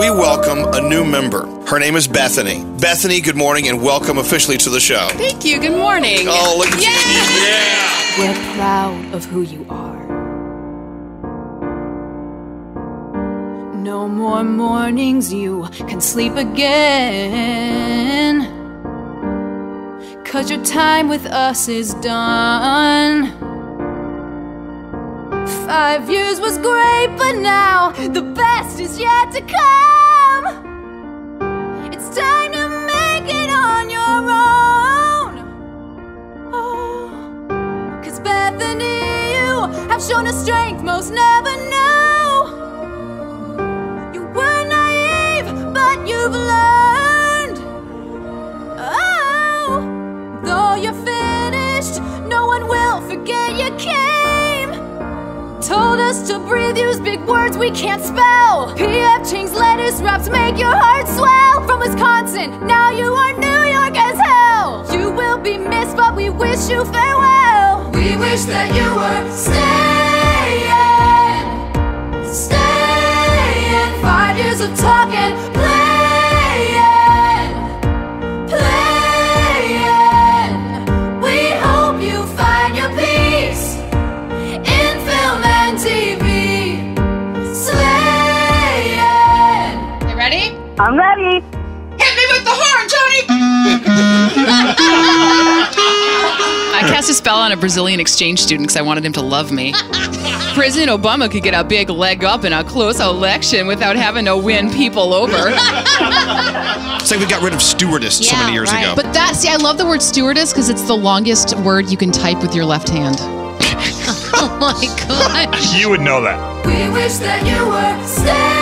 we welcome a new member. Her name is Bethany. Bethany, good morning and welcome officially to the show. Thank you. Good morning. Oh, look at you. Yeah. We're proud of who you are. No more mornings you can sleep again, 'cause your time with us is done. 5 years was great, but now the best is yet to come. It's time to make it on your own. Oh, 'cause Bethany, you have shown a strength most never knew. You were naive, but you've learned. Oh, though you're finished, no one will forget you came. Told us to breathe, use big words we can't spell. P.F. Chang's lettuce wraps make your heart swell. From Wisconsin, now you are New York as hell. You will be missed, but we wish you farewell. We wish that you were staying, staying. 5 years of talking, playing, playing. We hope you find your peace in film and TV. Slaying. You ready? I'm ready. Hit me with the horn, Tony! I cast a spell on a Brazilian exchange student because I wanted him to love me. President Obama could get a big leg up in a close election without having to win people over. It's like we got rid of stewardess so many years ago. But that, see, I love the word stewardess because it's the longest word you can type with your left hand. Oh my God! You would know that. We wish that you were staying.